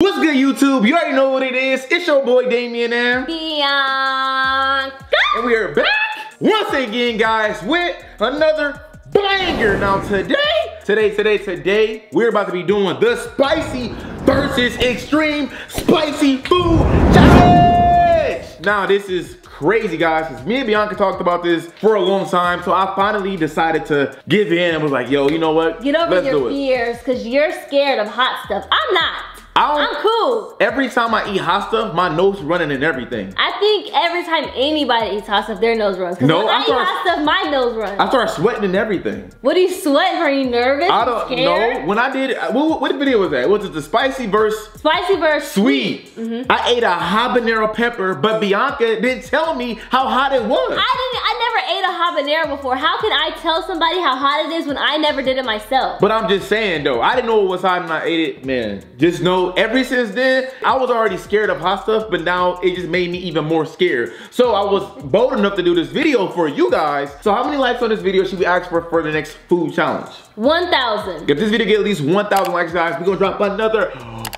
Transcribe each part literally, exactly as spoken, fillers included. What's good, YouTube? You already know what it is. It's your boy Damien and Biannca. And we are back once again, guys, with another banger. Now today, today, today, today, we're about to be doing the spicy versus extreme spicy food challenge. Now this is crazy, guys, because me and Biannca talked about this for a long time, so I finally decided to give in and was like, yo, you know what? Get over your fears, because you're scared of hot stuff. I'm not. I'm cool. Every time I eat hot stuff, my nose running and everything. I think every time anybody eats hot stuff, their nose runs. No, when I, I start, eat hot stuff, my nose runs. I start sweating and everything. What are you sweating? Are you nervous? I don't know. When I did, what, what video was that? Was it the spicy verse? Spicy verse sweet. sweet. Mm-hmm. I ate a habanero pepper, but Biannca didn't tell me how hot it was. I didn't. I never ate a habanero before. How can I tell somebody how hot it is when I never did it myself? But I'm just saying though, I didn't know it was hot and I ate it. Man, just know. Ever since then, I was already scared of hot stuff, but now it just made me even more scared. So I was bold enough to do this video for you guys. So how many likes on this video should we ask for for the next food challenge? one thousand. If this video get at least one thousand likes, guys, we're gonna drop another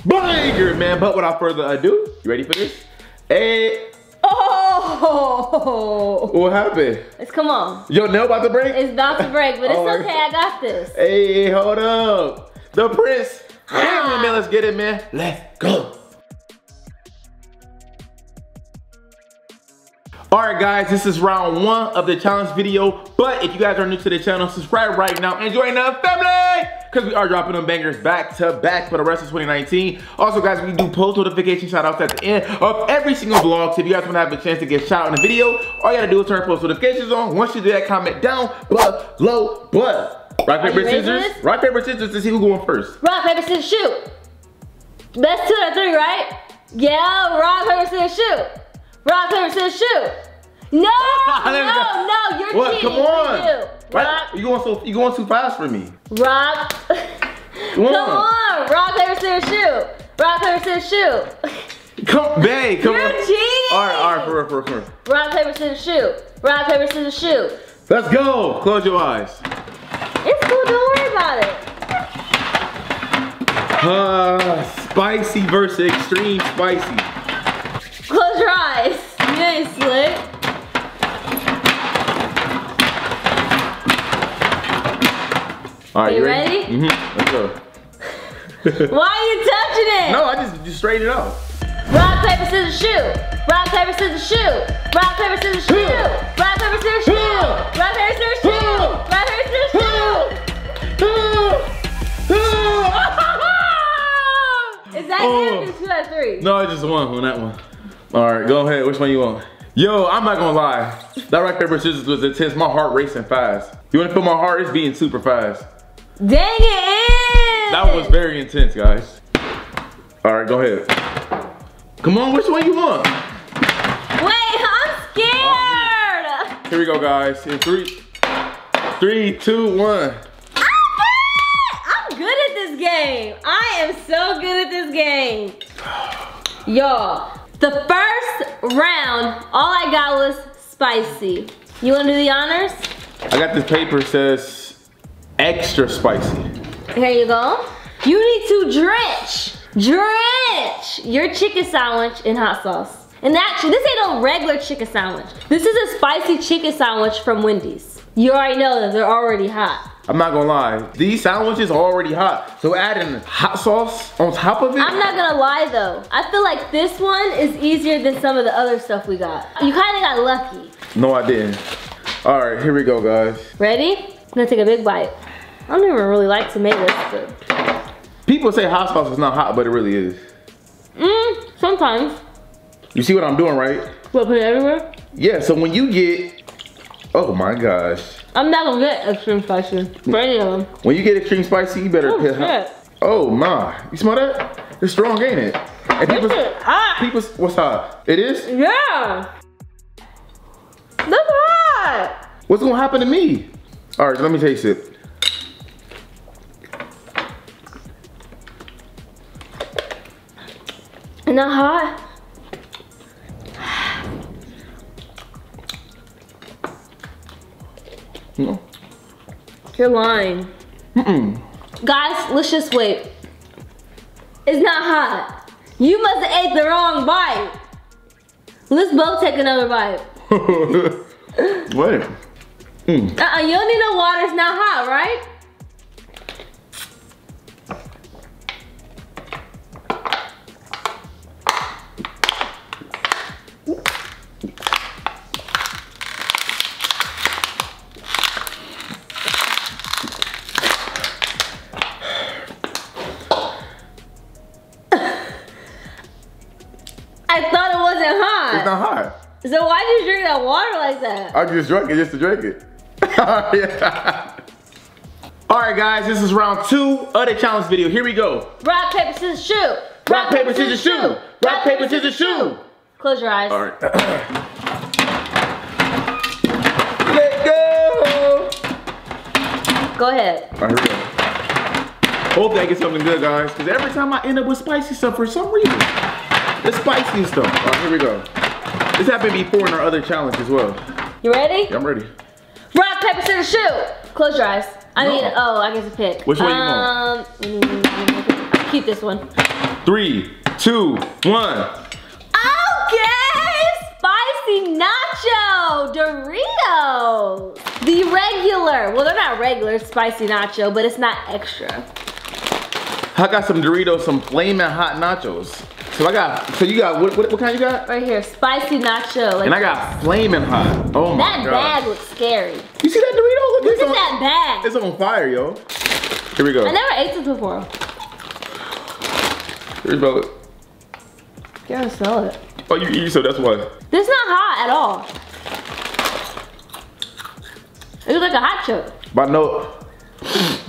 banger, man. But without further ado, you ready for this? Hey. Oh! What happened? It's come on. Your nail about to break? It's about to break, but it's oh okay, God. I got this. Hey, hold up. The Prince. Ah. Man, let's get it, man. Let's go. Alright, guys, this is round one of the challenge video. But if you guys are new to the channel, subscribe right now and join the family, because we are dropping them bangers back to back for the rest of twenty nineteen. Also, guys, we do post notification shout outs at the end of every single vlog. So if you guys want to have a chance to get shout out in the video, all you gotta do is turn post notifications on. Once you do that, comment down below, but rock, paper, scissors? Rock, paper, scissors to see who's going first. Rock, paper, scissors, shoot. That's two out of three, right? Yeah, rock, paper, scissors, shoot. Rock, paper, scissors, shoot. No, no, no, you're what? Cheating. Come on. You rock. You're going, so, you're going too fast for me. Rock. Come on. Come on. Rock, paper, scissors, shoot. Rock, paper, scissors, shoot. Come, babe, come you're on. You're cheating. All right, all right, for real, for real, for real. Rock, paper, scissors, shoot. Rock, paper, scissors, shoot. Let's go. Close your eyes. It's cool, don't worry about it. Uh, spicy versus extreme spicy. Close your eyes. You ain't slick. All right, you, you ready? ready? Mm-hmm. Let's go. Why are you touching it? No, I just, just straighten it out. Rock, paper, scissors, shoot. Rock, paper, scissors, shoot. Rock, paper, scissors, shoot. Rock, paper, scissors, shoot. Rock, paper, scissors, shoot. Rock, paper, scissors, shoot. Is that oh. It? Two out of three. No, I just one on that one. All right, go ahead. Which one you want? Yo, I'm not gonna lie. That rock paper scissors was intense. My heart racing fast. You wanna feel my heart? It's beating super fast. Dang it! That was very intense, guys. All right, go ahead. Come on, which one you want? Wait, I'm scared. Right. Here we go, guys. In three, three, two, one. Game. I am so good at this game. Y'all, the first round, all I got was spicy. You wanna do the honors? I got this paper, says extra spicy. Here you go. You need to drench, drench your chicken sandwich in hot sauce. And actually, this ain't no regular chicken sandwich. This is a spicy chicken sandwich from Wendy's. You already know that they're already hot. I'm not gonna lie, these sandwiches are already hot. So adding hot sauce on top of it. I'm not gonna lie though. I feel like this one is easier than some of the other stuff we got. You kinda got lucky. No, I didn't. All right, here we go, guys. Ready? I'm gonna take a big bite. I don't even really like tomatoes. But... people say hot sauce is not hot, but it really is. Mmm, sometimes. You see what I'm doing, right? What, put it everywhere? Yeah, so when you get, oh my gosh. I'm not gonna get extreme spicy for any of them. When you get extreme spicy, you better piss off. Oh my, you smell that? It's strong, ain't it? And people's, hot. People's, what's hot? It is? Yeah. That's hot. What's gonna happen to me? All right, let me taste it. It's not hot. No. You're lying. Mm-mm. Guys, let's just wait. It's not hot. You must have ate the wrong bite. Let's both take another bite. Wait. Mm. Uh-uh, you don't need no water, it's not hot, right? So why did you drink that water like that? I just drank it just to drink it. Alright guys, this is round two of the challenge video. Here we go. Rock, paper, scissors, shoot. Rock, paper, scissors, shoot. Rock, paper, scissors, shoot. Close your eyes. Alright. Let go. Go ahead. Alright, here we go. Hope that gets something good, guys. Because every time I end up with spicy stuff for some reason. The spicy stuff. Alright, here we go. This happened before in our other challenge as well. You ready? Yeah, I'm ready. Rock, paper, scissors, shoot! Close your eyes. I no. mean, oh, I guess a pick. Which one um, you want? I'll keep this one. Three, two, one. Okay! Spicy nacho Doritos. The regular. Well, they're not regular. It's spicy nacho, but it's not extra. I got some Doritos, some flaming hot nachos. So I got, so you got, what, what, what kind you got? Right here, spicy nacho. Like and I got flaming hot. Oh my God. That bag looks scary. You see that Dorito? Look, Look it's at on, that bag. It's on fire, yo. Here we go. I never ate this before. Here's about it. You gotta smell it. Oh, you eat, so that's why. This is not hot at all. It was like a hot chip. My nose,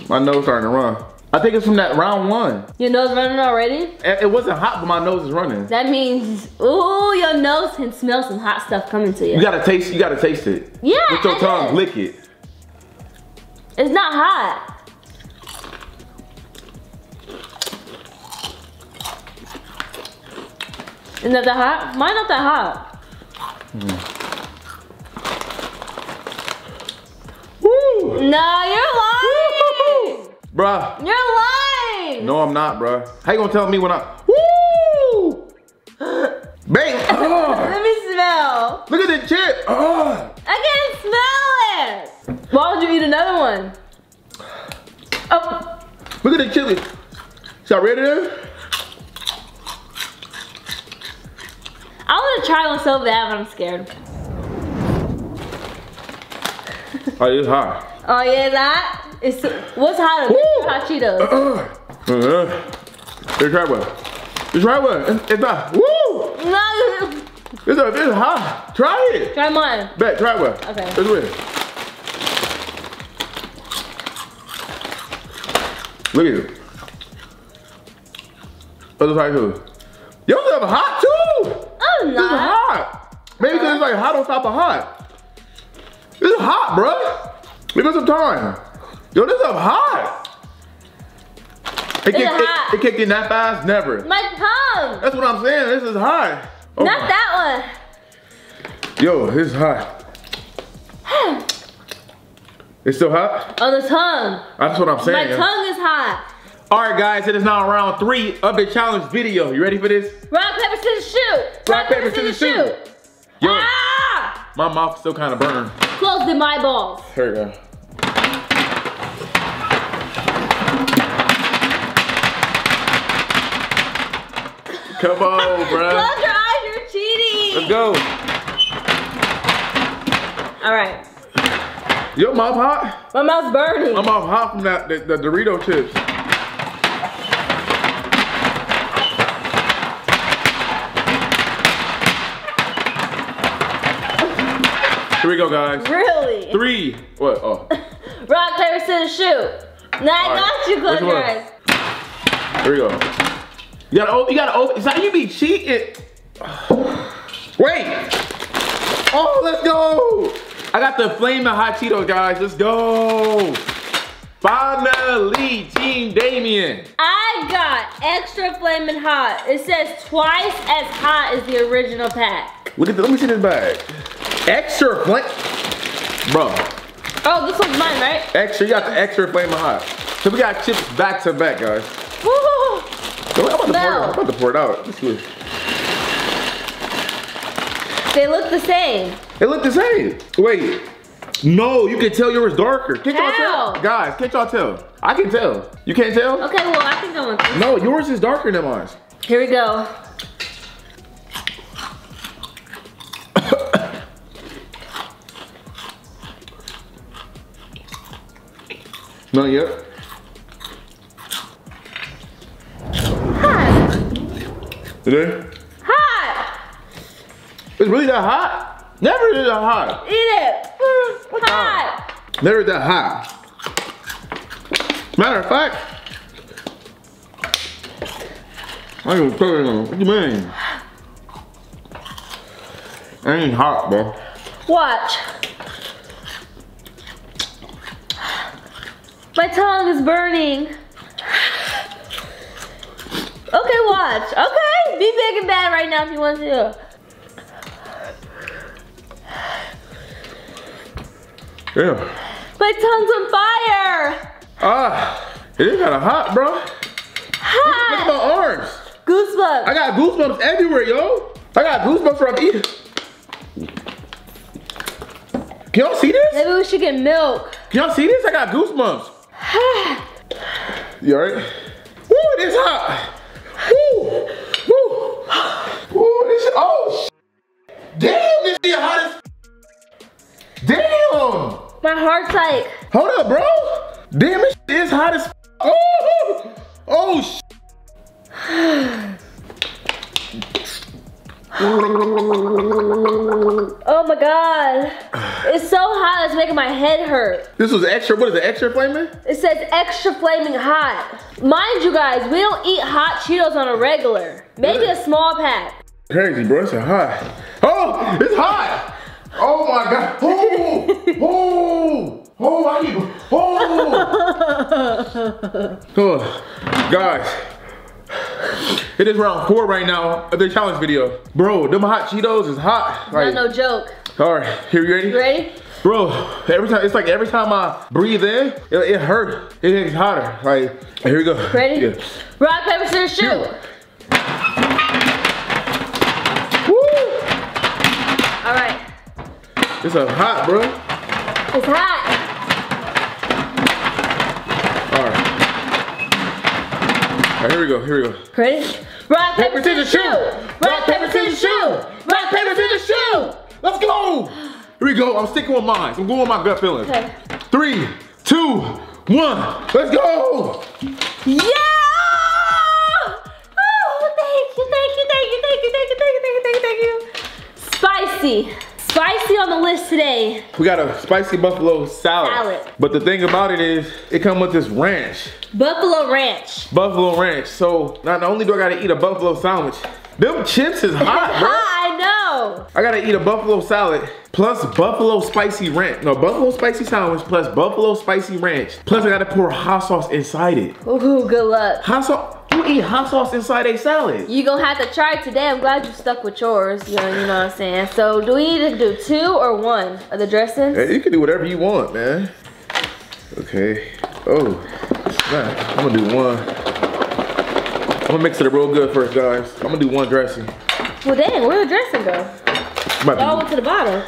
my nose starting to run. I think it's from that round one. Your nose running already? It wasn't hot, but my nose is running. That means, ooh, your nose can smell some hot stuff coming to you. You gotta taste, you gotta taste it. Yeah, with your tongue, lick it. It's not hot. Isn't that that hot? Mine not that hot. Mm. Woo! No, you're lying! Woo-hoo-hoo. Bruh. You're lying. No, I'm not, bruh. How you gonna tell me when I... Woo! Bang! Oh. Let me smell. Look at the chip. Oh. I can't smell it. Why would you eat another one? Oh. Look at the chili. Is that red in there? I wanna try one so bad, but I'm scared. Oh, it's hot. Oh, yeah, it's hot? It's, what's hotter? Hot Cheetos. Just try one. Just try one. It's, it's not. Woo! No. It's, it's hot. Try it. Try mine. Bet. Try one. Okay. Let's win. Look at it. Let's try two. Yours are hot too. Oh no. It's hot. Maybe because it's like hot on top of hot. It's hot, bruh. Give us some time. Yo, this is hot. It kicked, hot. It, it kicked in that fast? Never. My tongue. That's what I'm saying. This is hot. Oh Not my. that one. Yo, this is hot. It's still hot? On the tongue. That's what I'm saying. My tongue is hot. All right, guys. It is now round three of the challenge video. You ready for this? Rock, paper, scissors, shoot. Rock, Rock paper, paper, scissors, scissors shoot. shoot. Yo, ah! My mouth still kind of burned. Close to my balls. Here we go. Come on, bro. Close your eyes, you're cheating. Let's go. All right. Your mouth hot? My mouth's burning. My mouth hot from that, the, the Dorito chips. Here we go, guys. Really? Three. What? Oh. Rock, paper, scissors, shoot. Now I got you. Close your eyes. Here we go. You gotta open, you gotta open, it's not you be cheating. Wait. Oh, let's go. I got the flaming hot Cheetos, guys. Let's go. Finally, Team Damien. I got extra flaming hot. It says twice as hot as the original pack. Look at the, let me see this bag. Extra flame, bro. Oh, this one's mine, right? Extra, you got the extra flaming hot. So we got chips back to back, guys. Woo-hoo-hoo. I'm about to, no. pour, I'm about to pour it out. Let's see. They look the same. They look the same. Wait. No, you can tell yours darker. Can't y'all tell? Guys, can't y'all tell? I can tell. You can't tell? Okay, well, I can go with this. No, yours is darker than mine. Here we go. Not yet. Hot. Today? Hot. It's really that hot? Never is that hot. Eat it. What's hot. Hot. Never that hot. Matter of fact, I ain't gonna tell you no. What you mean? I ain't hot, bro. Watch. My tongue is burning. Okay, watch. Okay, be big and bad right now if you want to. Yeah. My tongue's on fire. Ah, it is kind of hot, bro. Hot. Look at my arms. Goosebumps. I got goosebumps everywhere, yo. I got goosebumps from eating. Can y'all see this? Maybe we should get milk. Can y'all see this? I got goosebumps. You all right? Woo, it is hot. Woo, woo, woo, this is, oh, sh damn, this is hot as f damn. My heart's like. Hold up, bro. Damn, this is hot as f oh, oh, sh oh my God. It's so hot, it's making my head hurt. This was extra, what is it, extra flaming? It says extra flaming hot. Mind you guys, we don't eat hot Cheetos on a regular. Maybe yeah. a small pack. Crazy, bro, it's hot. Oh, it's hot. Oh my God. Oh, oh, oh, I need, oh. Oh, guys. It is round four right now of their challenge video. Bro, them hot Cheetos is hot. Like, not no joke. All right, here, you ready? You ready? Bro, every time, it's like every time I breathe in, it, it hurts. It gets hotter. Like, here we go. Ready? Yeah. Rock, paper, scissors, shoot. Woo! All right. This is hot, bro. It's hot. All right, here we go, here we go. Ready? Rock, paper, scissors, shoot! Rock, paper, scissors, shoot! Rock, paper, scissors, shoot! Let's go! Here we go, I'm sticking with mine. I'm going with my gut feeling. Okay. Three, two, one, let's go! Yeah! Oh, thank you, thank you, thank you, thank you, thank you, thank you, thank you, thank you, thank you. Spicy. Spicy on the list today. We got a spicy buffalo salad. salad. But the thing about it is, it comes with this ranch. Buffalo ranch. Buffalo ranch. So not only do I gotta eat a buffalo sandwich, them chips is hot, bro. I know. I gotta eat a buffalo salad plus buffalo spicy ranch. No, buffalo spicy sandwich plus buffalo spicy ranch. Plus I gotta pour hot sauce inside it. Ooh, good luck. Hot sauce. You eat hot sauce inside a salad. You gonna have to try it today. I'm glad you stuck with yours. You know, you know what I'm saying? So do we need to do two or one of the dressings? Hey, you can do whatever you want, man. Okay. Oh, man. I'm gonna do one. I'm gonna mix it real good first, guys. I'm gonna do one dressing. Well, dang, where did the dressing go? It all went to the bottom.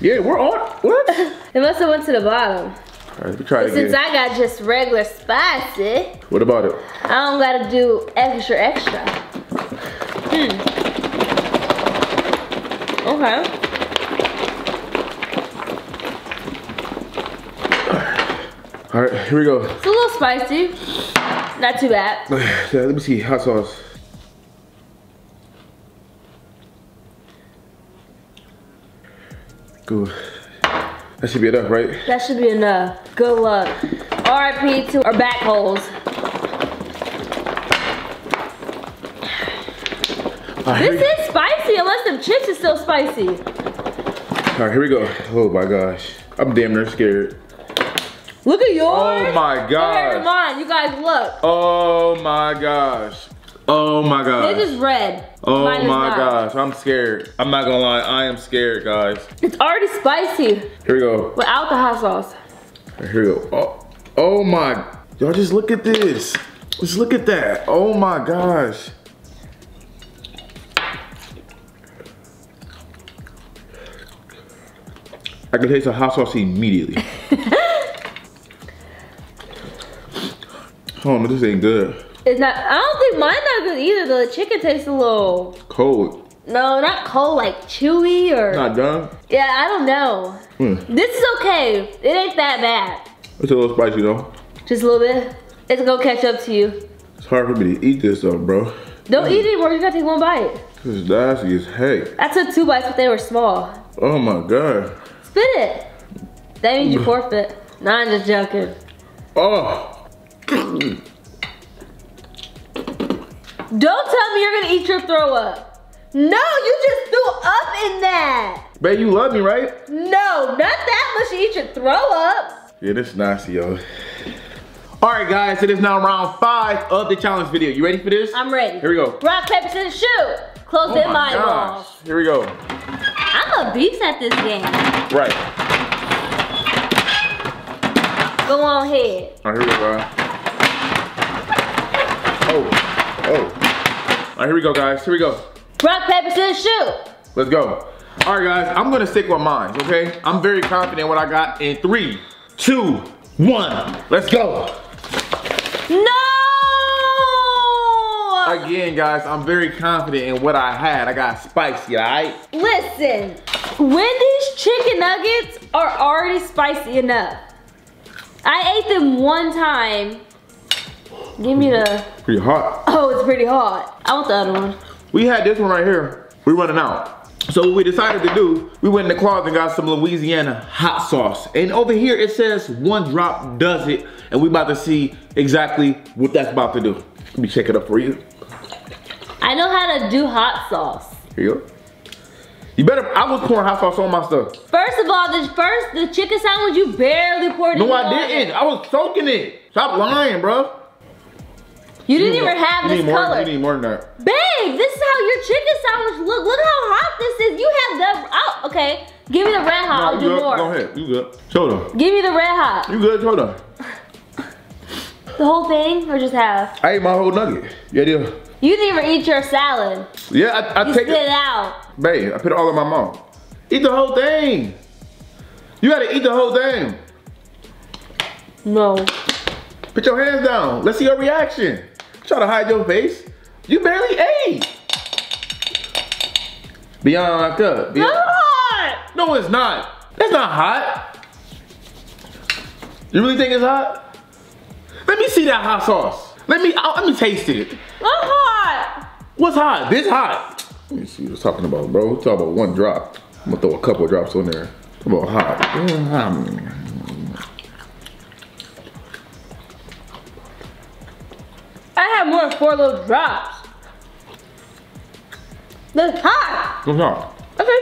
Yeah, we're on, what? It must have went to the bottom. All right, let me try it again. Since I got just regular spicy. What about it? I don't gotta do extra, extra. Hmm. Okay. All right, here we go. It's a little spicy. Not too bad. Yeah, let me see, hot sauce. Good. That should be enough, right? That should be enough. Good luck. R I P to our back holes. Right, this is spicy, unless them chips is still spicy. All right, here we go. Oh my gosh. I'm damn near scared. Look at yours. Oh my gosh. Mine. You guys look. Oh my gosh. Oh my gosh. This is red. Oh my gosh, I'm scared. I'm not gonna lie, I am scared, guys. It's already spicy. Here we go. Without the hot sauce. Here we go. Oh, oh my, y'all just look at this. Just look at that. Oh my gosh. I can taste the hot sauce immediately. Oh, this ain't good. It's not, I don't think mine's not good either. The chicken tastes a little cold. No, not cold, like chewy or. Not done? Yeah, I don't know. Mm. This is okay. It ain't that bad. It's a little spicy though. Just a little bit. It's gonna catch up to you. It's hard for me to eat this though, bro. Don't mm. eat it anymore. You gotta take one bite. This is nasty as heck. I took two bites, but they were small. Oh my god. Spit it. That means you forfeit. No, I'm just joking. Oh. Don't tell me you're gonna eat your throw up. No, you just threw up in that. Babe, you love me, right? No, not that much to eat your throw up. Yeah, this is nasty, yo. All right, guys, it is now round five of the challenge video. You ready for this? I'm ready. Here we go. Rock, paper, scissors, shoot. Close in my gosh. Walls. Here we go. I'm a beast at this game. Right. Go on ahead. All right, here we go. Oh, oh. All right, here we go, guys. Here we go. Rock, paper, scissors, shoot. Let's go. All right, guys, I'm gonna stick with mine, okay? I'm very confident in what I got in three, two, one. Let's go. No! Again, guys, I'm very confident in what I had. I got spicy, all right? Listen, Wendy's chicken nuggets are already spicy enough. I ate them one time. Give me the... Pretty hot. Oh, it's pretty hot. I want the other one. We had this one right here. We're running out. So what we decided to do, we went in the closet and got some Louisiana hot sauce. And over here it says one drop does it. And we about to see exactly what that's about to do. Let me check it up for you. I know how to do hot sauce. Here you go. You better, I was pouring hot sauce on my stuff. First of all, the first, the chicken sandwich, you barely poured it on. No, I didn't. I was soaking it. Stop lying, bro. You didn't even have this color. You need more than that. Babe, this is how your chicken sandwich look. Look how hot this is. You have the, oh, okay. Give me the red hot, I'll do more. Go ahead, you good. Soda. Give me the red hot. You good, soda. The whole thing or just half? I ate my whole nugget. Yeah, deal. You didn't even eat your salad. Yeah, I, I take it. You spit it out. Babe, I put it all in my mouth. Eat the whole thing. You gotta eat the whole thing. No. Put your hands down. Let's see your reaction. Try to hide your face. You barely ate. Biannca. Biannca. No, it's hot. No, it's not. That's not hot. You really think it's hot? Let me see that hot sauce. Let me I'll, let me taste it. That's hot. What's hot? This hot. Let me see what it's talking about, bro. It's talking about one drop. I'm gonna throw a couple drops on there. Come on, hot. Mm-hmm. I had more than four little drops. That's hot. It's hot. Okay.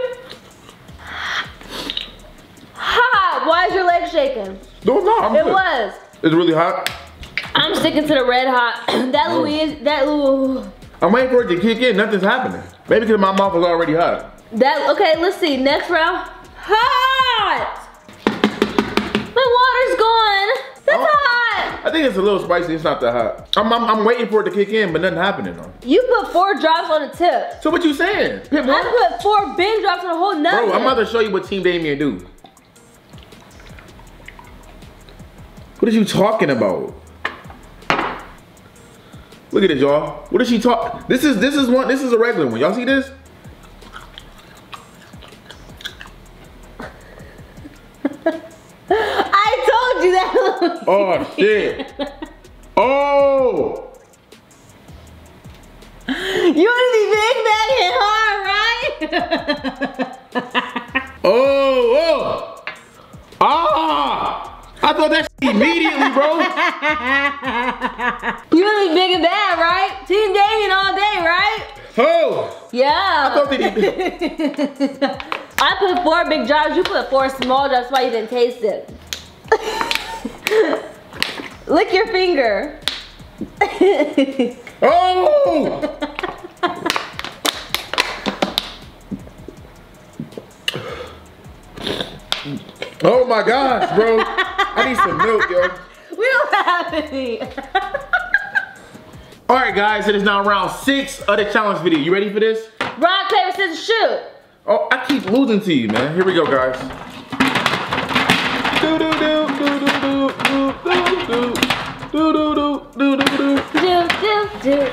Hot. Why is your leg shaking? No, it's not. It good. was. It's really hot. I'm sticking to the red hot. That mm. Louis, that Louis. I'm waiting for it to kick in. Nothing's happening. Maybe because my mouth is already hot. That okay? Let's see. Next round. Hot. My water's gone. That's oh. hot. I think it's a little spicy, it's not that hot. I'm, I'm, I'm waiting for it to kick in, but nothing happening though. You put four drops on the tip. So what you saying? Pit more? I put four big drops on the whole nugget. Bro, I'm about to show you what Team Damien do. What are you talking about? Look at this, y'all. What is she talking? This is, this is one, this is a regular one. Y'all see this? Oh shit! Oh! You wanna be big, bad, and hard, right? Oh! Oh! Ah! I thought that shit immediately, bro. You wanna be big and bad, right? Team Damien all day, right? Oh! Yeah. I thought they did. I put four big jobs. You put four small jobs. Why you didn't taste it? Lick your finger. Oh! Oh my gosh, bro. I need some milk, yo. We don't have any. All right, guys, it is now round six of the challenge video. You ready for this? Rock, paper, scissors, shoot. Oh, I keep losing to you, man. Here we go, guys. Do do do do do do do do. Do do do do do do. Do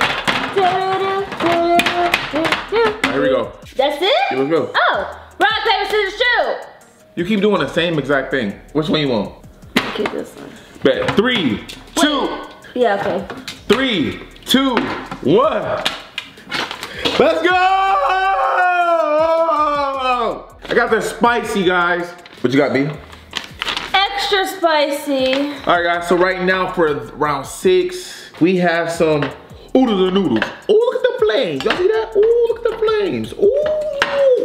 do do. Here we go. That's it? Give us milk. Oh, rock, paper, scissors, shoot. You keep doing the same exact thing. Which one you want? Keep this one. Bet. Three, Wait. two. Yeah, okay. Three, two, one. Let's go! I got the spicy, guys. What you got, B? Extra spicy. All right, guys, so right now for round six, we have some oodles and noodles. Oh, look at the flames. Y'all see that? Oh, look at the flames. Oh.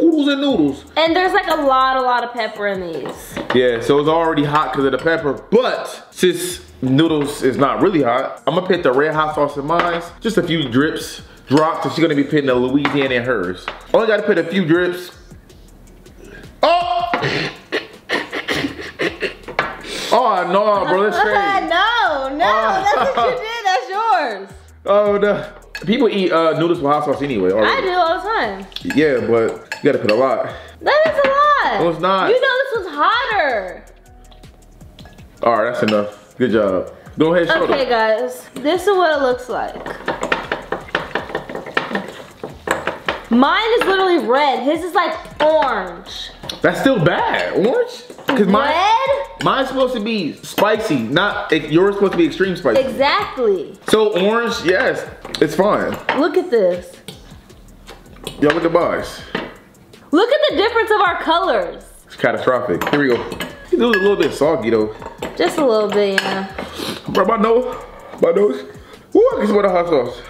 Oodles and noodles. And there's like a lot, a lot of pepper in these. Yeah, so it's already hot because of the pepper, but since noodles is not really hot, I'm gonna put the red hot sauce in mine. Just a few drips, drops, and she's gonna be putting the Louisiana in hers. Only gotta put a few drips. Oh! Oh, no, bro, that's crazy. No, no, oh. That's what you did, that's yours. Oh, no. People eat uh, noodles with hot sauce anyway. Already. I do all the time. Yeah, but you gotta put a lot. That is a lot. No, it's not. You know this was hotter. All right, that's enough. Good job. Go ahead and show them. Okay, guys, this is what it looks like. Mine is literally red. His is like orange. That's still bad. Orange? Cause mine, red? Mine's supposed to be spicy, not yours supposed to be extreme spicy. Exactly. So orange, yes, it's fine. Look at this. Yo, look at the bars. Look at the difference of our colors. It's catastrophic. Here we go. It's a little bit soggy though. Just a little bit, yeah. Bro, my nose, my nose. Ooh, I can smell the hot sauce.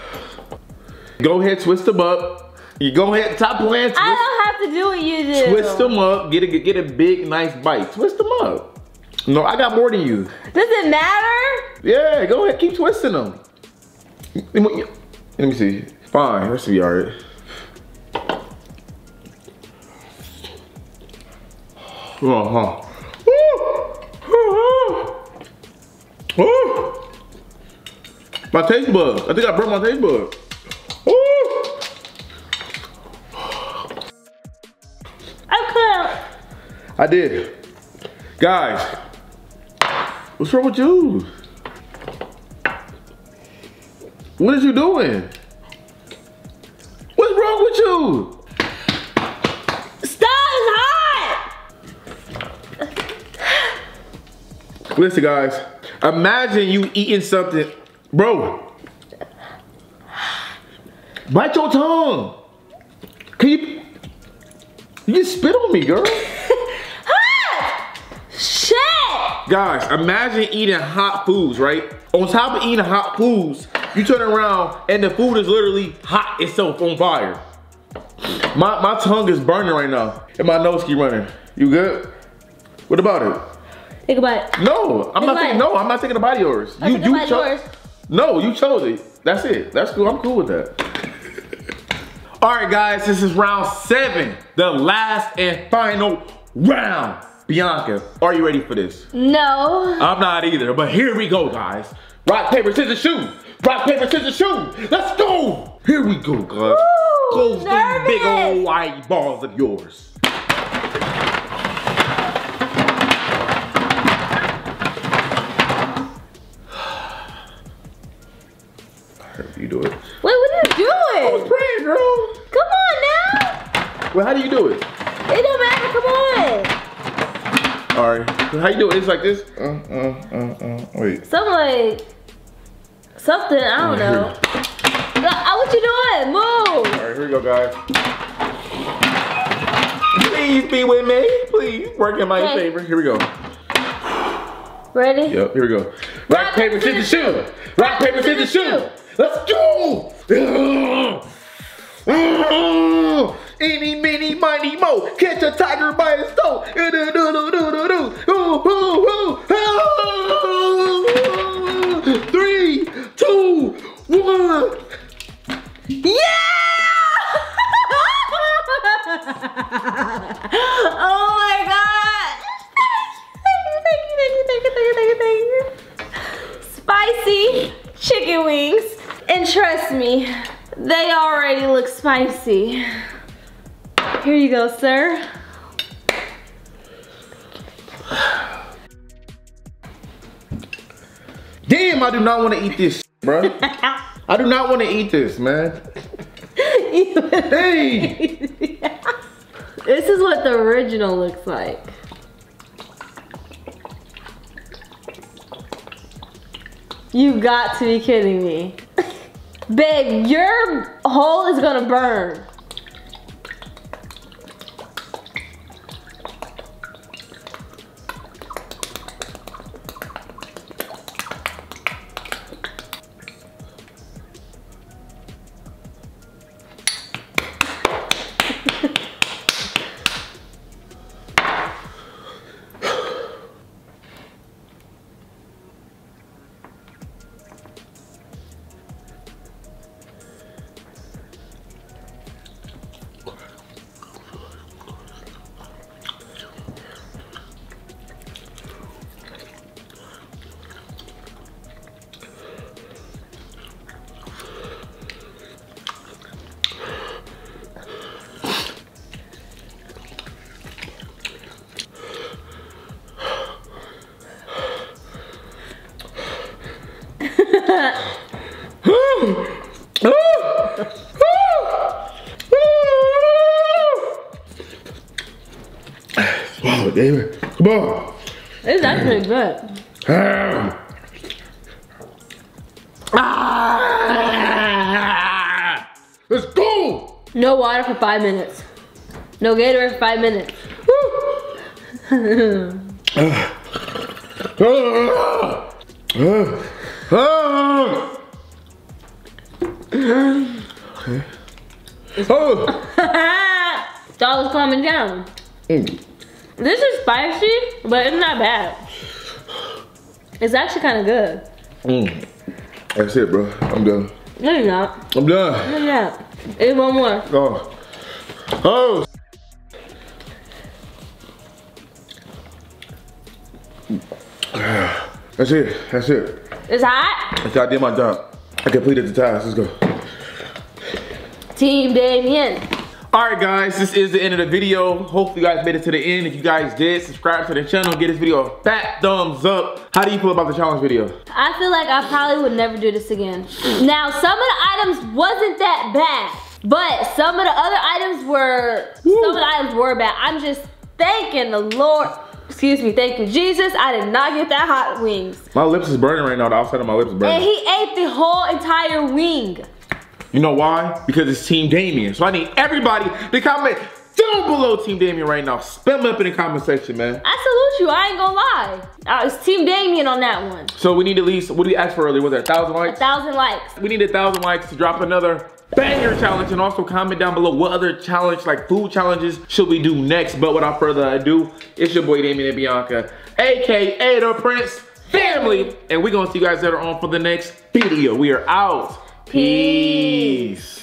Go ahead, twist them up. You go ahead, top plan. Twist, I don't have to do what you do. Twist them up. Get a get a big, nice bite. Twist them up. No, I got more than you. Does it matter? Yeah, go ahead. Keep twisting them. Let me see. Fine, let's be all right. Uh huh. My taste buds. I think I broke my taste buds. I did. Guys, what's wrong with you? What is you doing? What's wrong with you? Stop, it's hot! Listen, guys, imagine you eating something. Bro, bite your tongue. Can you, you just spit on me, girl. Guys, imagine eating hot foods, right? On top of eating hot foods, you turn around and the food is literally hot itself on fire. My, my tongue is burning right now and my nose keep running. You good? What about it? Take a bite. No, I'm Take not taking no, I'm not taking a bite of yours. You, you chose. No, you chose it. That's it. That's cool. I'm cool with that. All right, guys, this is round seven, the last and final round. Biannca, are you ready for this? No. I'm not either, but here we go, guys. Rock, paper, scissors, shoot. Rock, paper, scissors, shoot. Let's go. Here we go, guys. Close those big old white balls of yours. You do it. Wait, what are you doing? I was praying, girl. Come on now. Well, how do you do it? It don't matter. Come on. All right. How you do it? It's like this. Uh, uh, uh, uh. Wait. Something like something. I don't know. What you doing? Move. All right. Here we go, guys. Please be with me. Please work in my okay. favor. Here we go. Ready? Yep. Here we go. Rock, Rock paper, scissors, shoot. Rock, paper, scissors, shoot. Let's go. Any, mini, mighty, mo. Catch a tiger by his toe. Three, two, one. Yeah! Oh my God. trust me, they already look spicy. Here you go, sir. Damn, I do not want to eat this, bro. I do not want to eat this, man. Hey. Yeah. This is what the original looks like. You've got to be kidding me. Babe, your hole is gonna burn. Wow, David. Come on. It's actually good. Ah. Let's go. No water for five minutes. No Gatorade for five minutes. Okay. Oh. It's all coming down. Mm. This is spicy, but it's not bad. It's actually kind of good. Mm. That's it, bro. I'm done. No, you're not. I'm done. No, you're not. Eat one more. Oh. Oh. That's it. That's it. It's hot? I did my job. I completed the task. Let's go. Team Damien. Alright guys, this is the end of the video. Hopefully you guys made it to the end. If you guys did, subscribe to the channel. Give this video a fat thumbs up. How do you feel about the challenge video? I feel like I probably would never do this again. Now, some of the items wasn't that bad, but some of the other items were, Woo. some of the items were bad. I'm just thanking the Lord. Excuse me, thank you, Jesus. I did not get that hot wings. My lips is burning right now. The outside of my lips is burning. And he ate the whole entire wing. You know why? Because it's Team Damien. So I need everybody to comment down below Team Damien right now. Spam up in the comment section, man. I salute you. I ain't gonna lie. Uh, it's Team Damien on that one. So we need at least, what did we ask for earlier? Was that a thousand likes? A thousand likes. We need a thousand likes to drop another banger challenge, and also comment down below what other challenge, like food challenges, should we do next. But without further ado, it's your boy Damien and Biannca, A K A The Prince Family. And we're gonna see you guys later on for the next video. We are out. Peace.